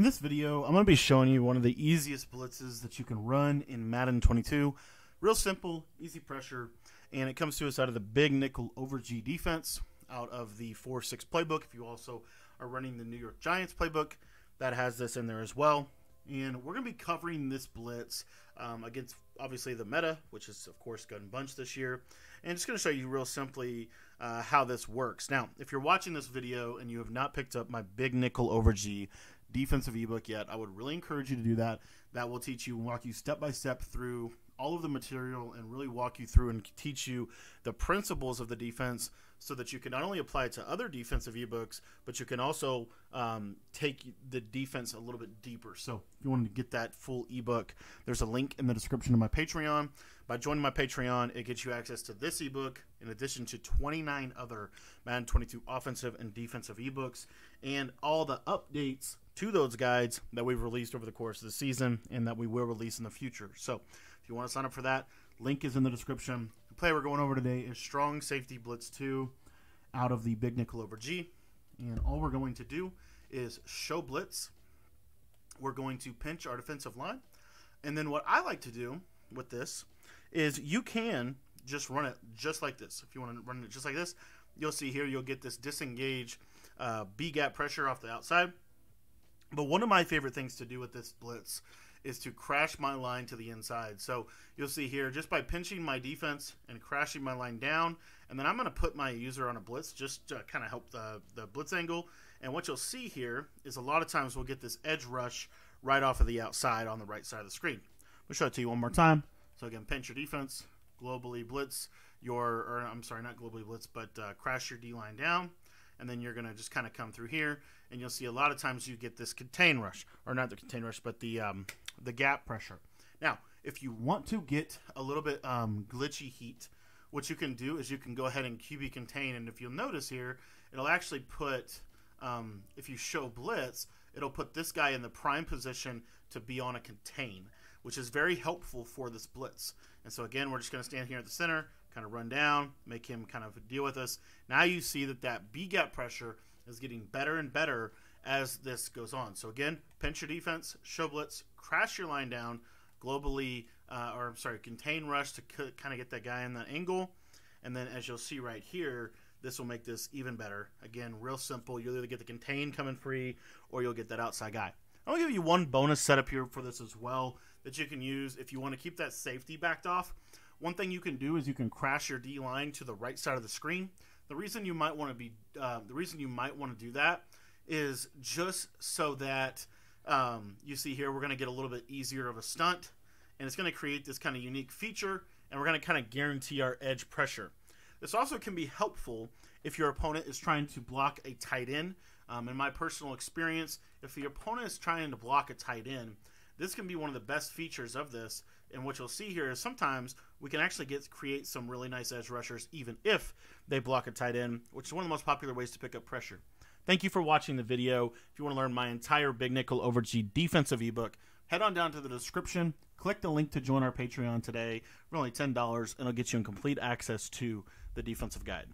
In this video, I'm going to be showing you one of the easiest blitzes that you can run in Madden 22. Real simple, easy pressure, and it comes to us out of the Big Nickel Over G defense, out of the 4-6 playbook. If you also are running the New York Giants playbook, that has this in there as well. And we're going to be covering this blitz against, obviously, the meta, which is, of course, Gun Bunch this year. And just going to show you real simply how this works. Now, if you're watching this video and you have not picked up my Big Nickel Over G defensive ebook yet, I would really encourage you to do that. That will teach you and walk you step by step through all of the material and really walk you through and teach you the principles of the defense so that you can not only apply it to other defensive ebooks, but you can also take the defense a little bit deeper. So if you wanted to get that full ebook, there's a link in the description of my Patreon. By joining my Patreon, it gets you access to this ebook in addition to 29 other Madden 22 offensive and defensive ebooks and all the updates to those guides that we've released over the course of the season and that we will release in the future. So if you want to sign up for that, link is in the description. The play we're going over today is Strong Safety Blitz 2 out of the Big Nickel Over G. And all we're going to do is show blitz. We're going to pinch our defensive line. And then what I like to do with this is you can just run it just like this. If you want to run it just like this, you'll see here you'll get this disengage B-gap pressure off the outside. But one of my favorite things to do with this blitz is to crash my line to the inside. So you'll see here, just by pinching my defense and crashing my line down, and then I'm going to put my user on a blitz just to kind of help the blitz angle. And what you'll see here is a lot of times we'll get this edge rush right off of the outside on the right side of the screen. I'll show it to you one more time. So again, pinch your defense, globally blitz your, or I'm sorry, not globally blitz, but crash your D line down. And then you're going to just kind of come through here, and you'll see a lot of times you get this contain rush, or not the contain rush, but the gap pressure. Now, if you want to get a little bit glitchy heat, what you can do is you can go ahead and QB contain, and if you'll notice here, it'll actually put, if you show blitz, it'll put this guy in the prime position to be on a contain, which is very helpful for this blitz. And so again, we're just going to stand here at the center, kind of run down, make him kind of deal with us. Now you see that that B-gap pressure is getting better and better as this goes on. So again, pinch your defense, show blitz, crash your line down, globally, contain rush to kind of get that guy in that angle. And then as you'll see right here, this will make this even better. Again, real simple. You'll either get the contain coming free or you'll get that outside guy. I'll give you one bonus setup here for this as well that you can use if you want to keep that safety backed off. One thing you can do is you can crash your D line to the right side of the screen. The reason you might want to do that is just so that you see here we're going to get a little bit easier of a stunt, and it's going to create this kind of unique feature, and we're going to kind of guarantee our edge pressure. This also can be helpful if your opponent is trying to block a tight end. In my personal experience, if the opponent is trying to block a tight end, this can be one of the best features of this. And what you'll see here is sometimes we can actually create some really nice edge rushers even if they block a tight end, which is one of the most popular ways to pick up pressure. Thank you for watching the video. If you want to learn my entire Big Nickel Over G defensive ebook, head on down to the description, click the link to join our Patreon today for only $10, and it'll get you in complete access to the defensive guide.